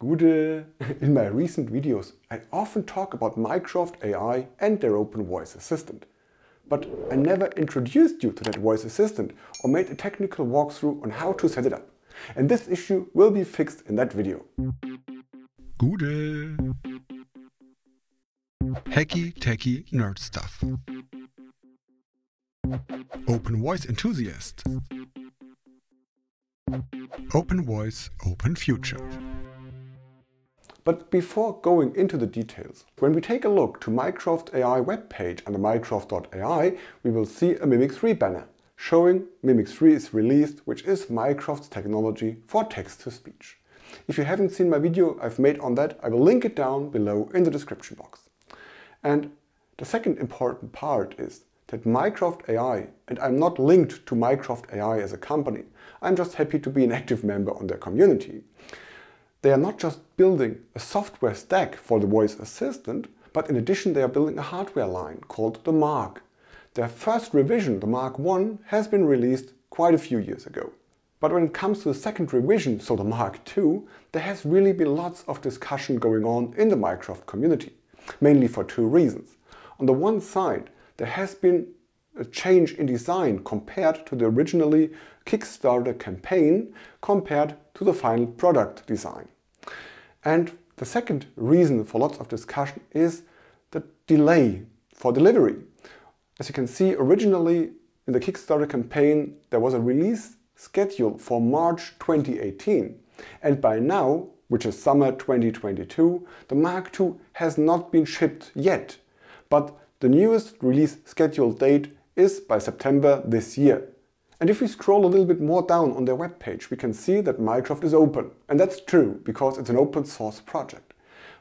Google. In my recent videos, I often talk about Mycroft AI and their open voice assistant. But I never introduced you to that voice assistant or made a technical walkthrough on how to set it up. And this issue will be fixed in that video. Google. Hacky, techy nerd stuff. Open voice enthusiast. Open voice, open future. But before going into the details, when we take a look to Mycroft AI webpage under mycroft.ai, we will see a Mimic 3 banner showing Mimic 3 is released, which is Mycroft's technology for text-to-speech. If you haven't seen my video I've made on that, I will link it down below in the description box. And the second important part is that Mycroft AI, and I'm not linked to Mycroft AI as a company, I'm just happy to be an active member on their community. They are not just building a software stack for the voice assistant, but in addition they are building a hardware line called the Mark. Their first revision, the Mark I, has been released quite a few years ago. But when it comes to the second revision, so the Mark II, there has really been lots of discussion going on in the Mycroft community, mainly for two reasons. On the one side, there has been a change in design compared to the originally Kickstarter campaign, compared to the final product design. And the second reason for lots of discussion is the delay for delivery. As you can see, originally in the Kickstarter campaign there was a release schedule for March 2018, and by now, which is summer 2022, the Mark II has not been shipped yet, but the newest release schedule date is by September this year. And if we scroll a little bit more down on their webpage, we can see that Mycroft is open. And that's true, because it's an open source project.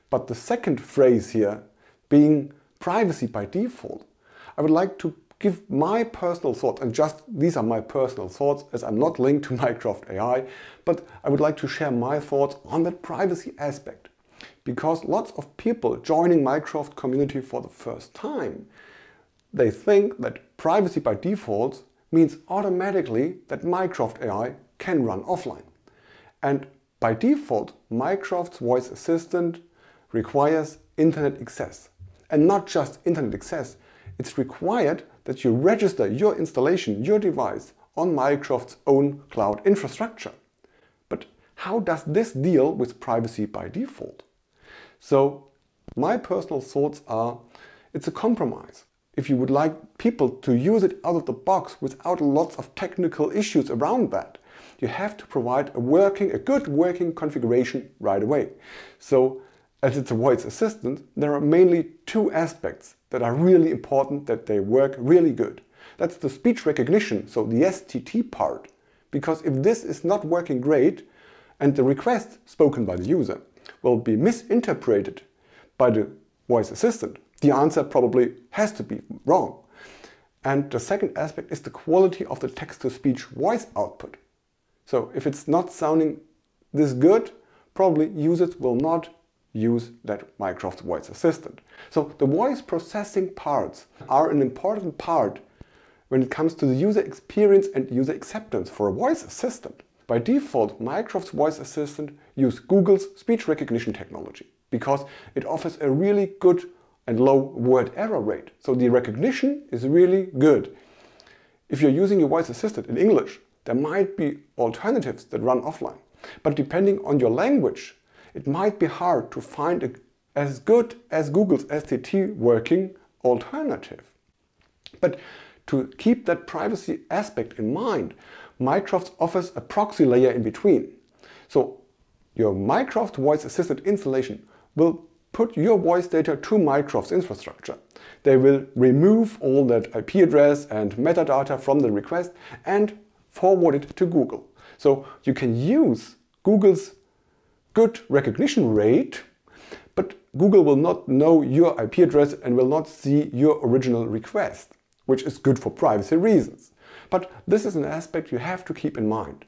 But the second phrase here, being privacy by default, I would like to give my personal thoughts, and just these are my personal thoughts, as I'm not linked to Mycroft AI, but I would like to share my thoughts on that privacy aspect. Because lots of people joining Mycroft community for the first time, they think that privacy by default means automatically that Mycroft AI can run offline. And by default, Mycroft's voice assistant requires internet access. And not just internet access, it's required that you register your installation, your device, on Mycroft's own cloud infrastructure. But how does this deal with privacy by default? So my personal thoughts are, it's a compromise. If you would like people to use it out of the box without lots of technical issues around that, you have to provide a good working configuration right away. So as it's a voice assistant, there are mainly two aspects that are really important that they work really good. That's the speech recognition, so the STT part, because if this is not working great and the request spoken by the user will be misinterpreted by the voice assistant, the answer probably has to be wrong. And the second aspect is the quality of the text-to-speech voice output. So if it's not sounding this good, probably users will not use that Mycroft voice assistant. So the voice processing parts are an important part when it comes to the user experience and user acceptance for a voice assistant. By default, Mycroft's voice assistant uses Google's speech recognition technology because it offers a really good and low word error rate. So the recognition is really good. If you're using your voice assistant in English, there might be alternatives that run offline. But depending on your language, it might be hard to find as good as Google's STT working alternative. But to keep that privacy aspect in mind, Mycroft offers a proxy layer in between. So your Mycroft voice assistant installation will put your voice data to Mycroft's infrastructure. They will remove all that IP address and metadata from the request and forward it to Google. So you can use Google's good recognition rate, but Google will not know your IP address and will not see your original request, which is good for privacy reasons. But this is an aspect you have to keep in mind.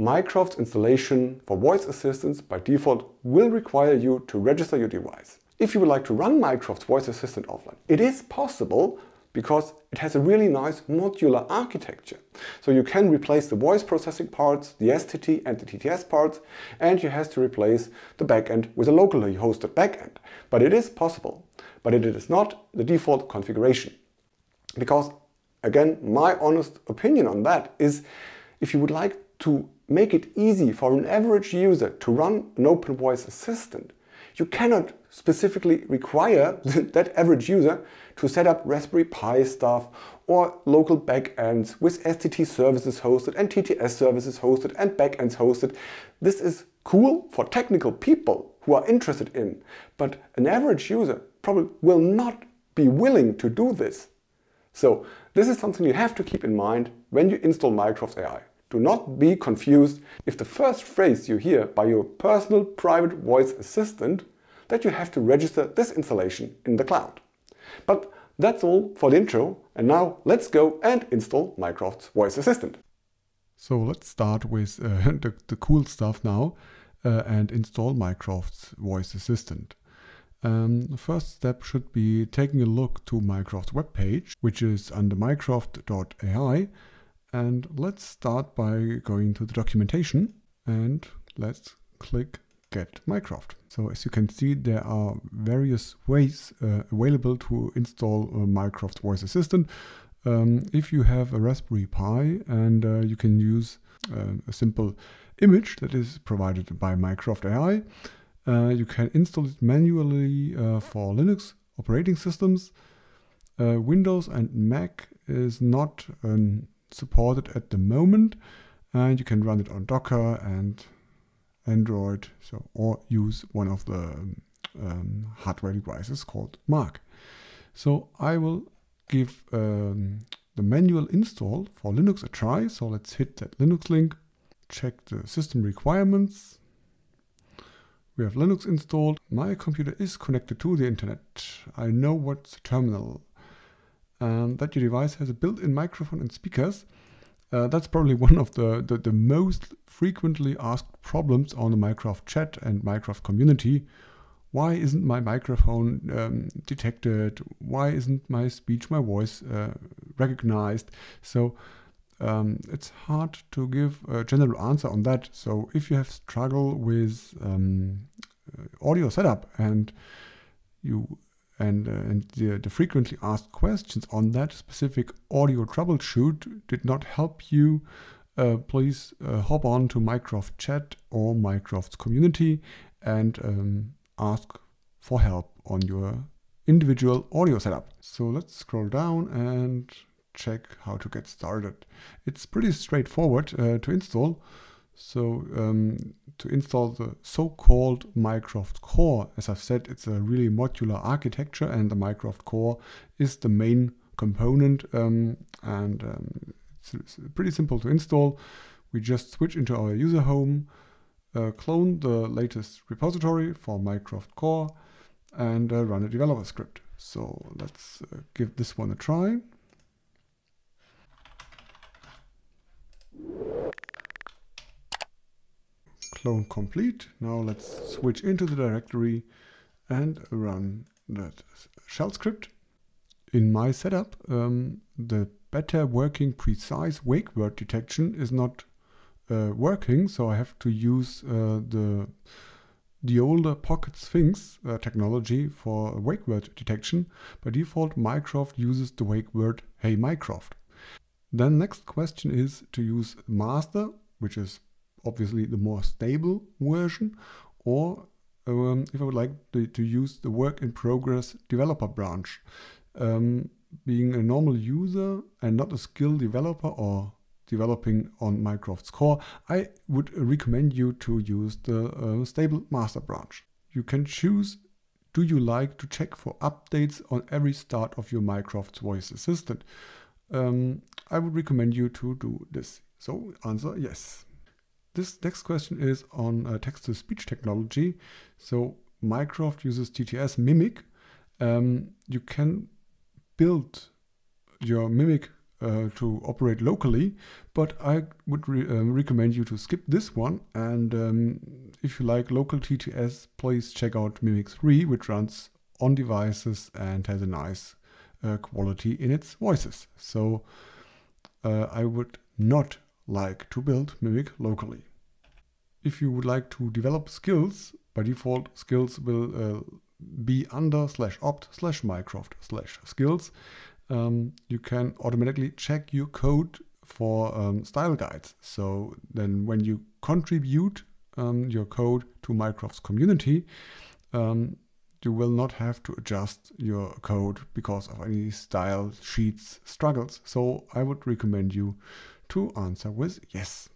Mycroft's installation for voice assistants by default will require you to register your device. If you would like to run Mycroft's voice assistant offline, it is possible because it has a really nice modular architecture. So you can replace the voice processing parts, the STT and the TTS parts, and you have to replace the backend with a locally hosted backend. But it is possible, but it is not the default configuration. Because, again, my honest opinion on that is, if you would like to make it easy for an average user to run an open voice assistant, you cannot specifically require that average user to set up Raspberry Pi stuff or local backends with STT services hosted and TTS services hosted and backends hosted. This is cool for technical people who are interested in, but an average user probably will not be willing to do this. So this is something you have to keep in mind when you install Mycroft AI. Do not be confused if the first phrase you hear by your personal private voice assistant that you have to register this installation in the cloud. But that's all for the intro, and now let's go and install Mycroft's voice assistant. So let's start with the cool stuff now and install Mycroft's voice assistant. The first step should be taking a look to Mycroft's webpage, which is under mycroft.ai. And let's start by going to the documentation and let's click Get Mycroft. So as you can see, there are various ways available to install Mycroft's voice assistant. If you have a Raspberry Pi, and you can use a simple image that is provided by Mycroft AI. You can install it manually for Linux operating systems. Windows and Mac is not supported at the moment, and you can run it on Docker and Android, so, or use one of the hardware devices called Mark. So I will give the manual install for Linux a try. So let's hit that Linux link, check the system requirements. We have Linux installed. My computer is connected to the internet. I know what's the terminal. And that your device has a built-in microphone and speakers. That's probably one of the most frequently asked problems on the Mycroft chat and Mycroft community. Why isn't my microphone detected? Why isn't my speech, my voice recognized? So it's hard to give a general answer on that. So if you have struggle with audio setup and the frequently asked questions on that specific audio troubleshoot did not help you, please hop on to Mycroft chat or Mycroft's community and ask for help on your individual audio setup. So let's scroll down and check how to get started. It's pretty straightforward to install. So to install the so-called Mycroft Core, as I've said, it's a really modular architecture, and the Mycroft Core is the main component, it's pretty simple to install. We just switch into our user home, clone the latest repository for Mycroft Core, and run a developer script. So let's give this one a try. Clone complete. Now let's switch into the directory and run that shell script. In my setup, the better working precise wake word detection is not working, so I have to use the older PocketSphinx technology for wake word detection. By default, Mycroft uses the wake word "Hey Mycroft." Then next question is to use master, which is obviously the more stable version, or if I would like to use the work in progress developer branch. Being a normal user and not a skilled developer or developing on Mycroft's Core, I would recommend you to use the stable master branch. You can choose, do you like to check for updates on every start of your Mycroft's voice assistant? I would recommend you to do this. So answer yes. This next question is on text-to-speech technology. So Mycroft uses TTS Mimic. You can build your Mimic to operate locally, but I would recommend you to skip this one. And if you like local TTS, please check out Mimic 3, which runs on devices and has a nice quality in its voices. So I would not like to build Mimic locally. If you would like to develop skills, by default skills will be under /opt/mycroft/skills. You can automatically check your code for style guides. So then when you contribute your code to Mycroft's community, you will not have to adjust your code because of any style sheets struggles. So I would recommend you to answer with yes.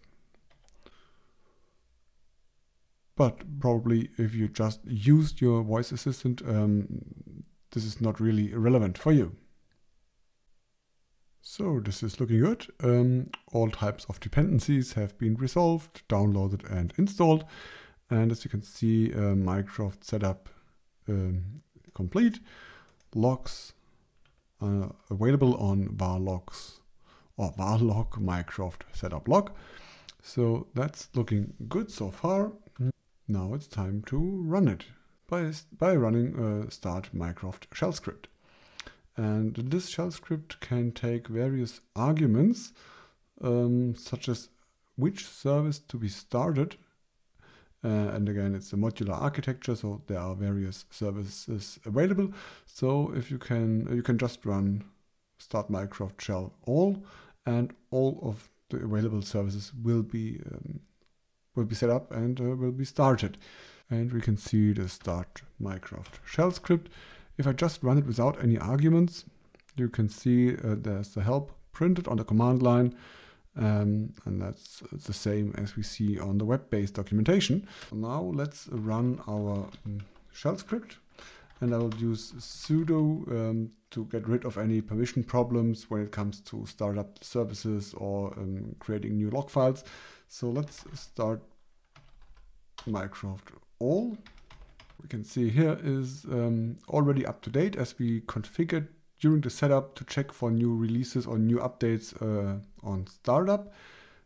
But probably if you just used your voice assistant, this is not really relevant for you. So this is looking good. All types of dependencies have been resolved, downloaded and installed. And as you can see, Mycroft setup complete. Logs are available on var logs or varlog Mycroft setup log. So that's looking good so far. Now it's time to run it by running start Mycroft shell script. And this shell script can take various arguments, such as which service to be started. And again, it's a modular architecture, so there are various services available. So if you can just run start Mycroft shell all, and all of the available services will be set up and will be started. And we can see the start Mycroft shell script. If I just run it without any arguments, you can see there's the help printed on the command line, and that's the same as we see on the web-based documentation. Now let's run our shell script, and I will use sudo to get rid of any permission problems when it comes to startup services or creating new log files. So let's start Mycroft all. We can see here is already up to date as we configured during the setup to check for new releases or new updates on startup.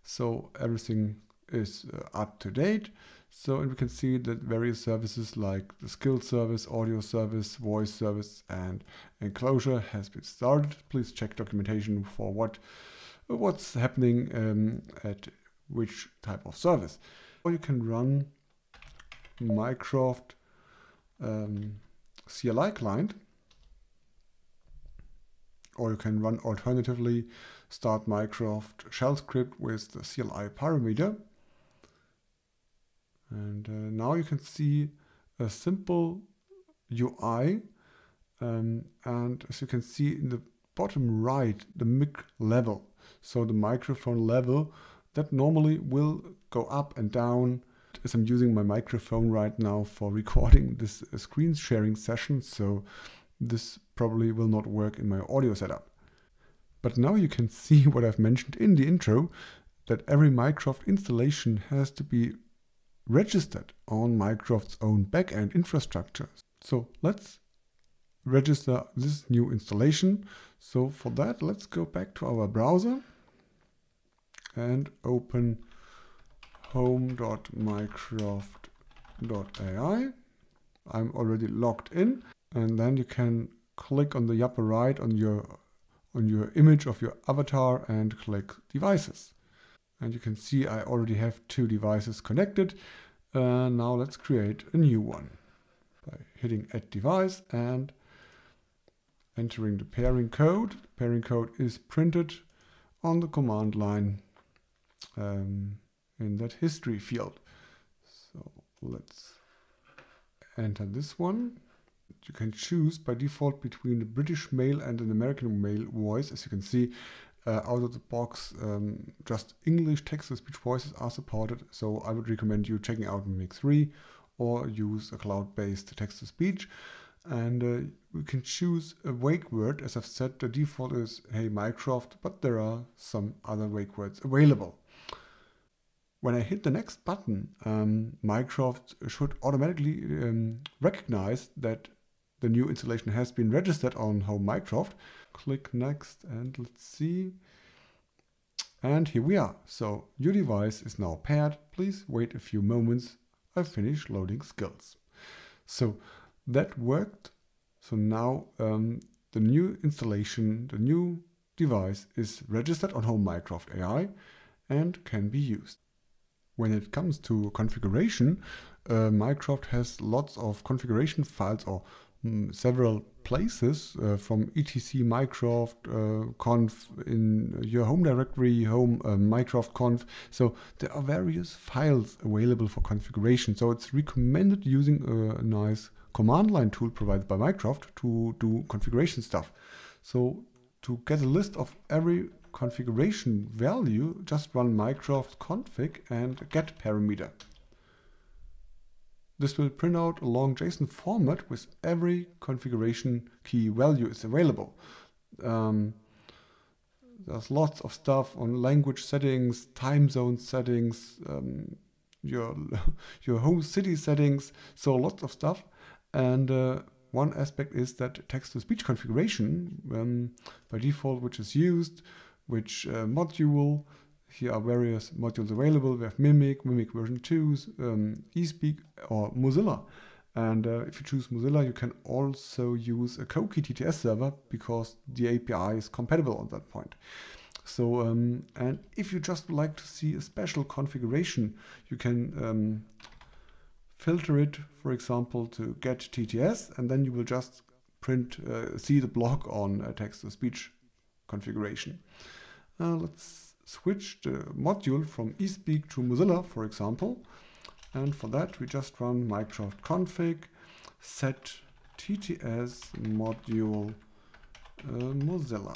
So everything is up to date. So and we can see that various services like the skill service, audio service, voice service and enclosure has been started. Please check documentation for what's happening at which type of service. Or you can run Mycroft CLI client, or you can run alternatively start Mycroft shell script with the CLI parameter. And now you can see a simple UI, and as you can see in the bottom right, the mic level, so the microphone level that normally will go up and down. As I'm using my microphone right now for recording this screen sharing session, so this probably will not work in my audio setup. But now you can see what I've mentioned in the intro, that every Mycroft installation has to be registered on Mycroft's own backend infrastructure. So let's register this new installation. So for that, let's go back to our browser and open home.mycroft.ai. I'm already logged in, and then you can click on the upper right on your image of your avatar and click devices. And you can see I already have 2 devices connected. Now let's create a new one by hitting add device and entering the pairing code. Pairing code is printed on the command line in that history field. So let's enter this one. You can choose by default between the British male and an American male voice. As you can see, out of the box, just English text-to-speech voices are supported. So I would recommend you checking out Mimic 3 or use a cloud-based text-to-speech. And we can choose a wake word. As I've said, the default is Hey Mycroft, but there are some other wake words available. When I hit the next button, Mycroft should automatically recognize that the new installation has been registered on Home Mycroft. Click next and let's see. And here we are. So your device is now paired. Please wait a few moments. I finish loading skills. So that worked. So now the new installation, the new device is registered on Home Mycroft AI and can be used. When it comes to configuration, Mycroft has lots of configuration files or several places from etc Mycroft conf in your home directory, home Mycroft conf. So there are various files available for configuration. So it's recommended using a nice command line tool provided by Mycroft to do configuration stuff. So to get a list of every configuration value, just run Mycroft config and get parameter. This will print out a long JSON format with every configuration key value is available. There's lots of stuff on language settings, time zone settings, your home city settings, so lots of stuff. And one aspect is that text-to-speech configuration by default, which is used, which module. Here are various modules available. We have Mimic, Mimic version 2, eSpeak or Mozilla. And if you choose Mozilla, you can also use a Coqui TTS server because the API is compatible at that point. So, and if you just would like to see a special configuration, you can filter it, for example, to get TTS, and then you will just print, see the block on text-to-speech configuration. Let's switch the module from eSpeak to Mozilla, for example. And for that, we just run Mycroft config set TTS module Mozilla.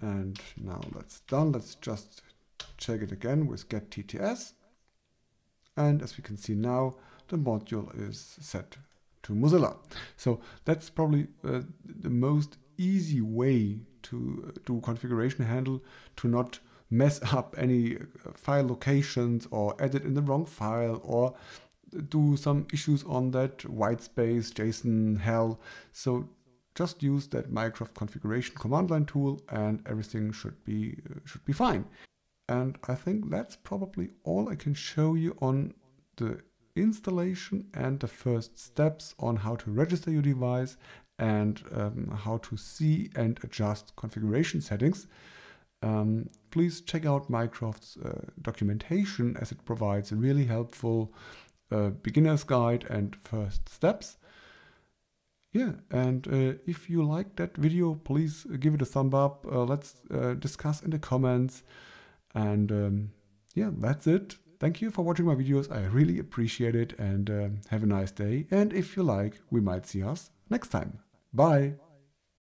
And now that's done. Let's just check it again with get TTS. And as we can see now, the module is set to Mozilla. So that's probably the most easy way to do configuration handle, to not mess up any file locations or edit in the wrong file or do some issues on that white space JSON hell. So just use that Mycroft configuration command line tool and everything should be fine. And I think that's probably all I can show you on the installation and the first steps on how to register your device and how to see and adjust configuration settings. Please check out Mycroft's documentation, as it provides a really helpful beginner's guide and first steps. Yeah, and if you like that video, please give it a thumb up. Let's discuss in the comments. And yeah, that's it. Thank you for watching my videos. I really appreciate it, and have a nice day. And if you like, we might see us next time. Bye!